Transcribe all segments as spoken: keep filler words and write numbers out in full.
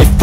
If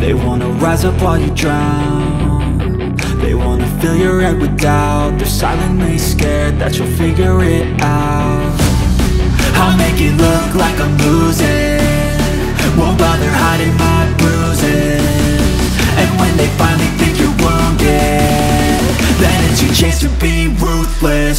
They wanna rise up while you drown. They wanna fill your head with doubt. They're silently scared that you'll figure it out. I'll make it look like I'm losing. Won't bother hiding my bruises. And when they finally think you're wounded, then it's your chance to be ruthless.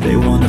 They wanna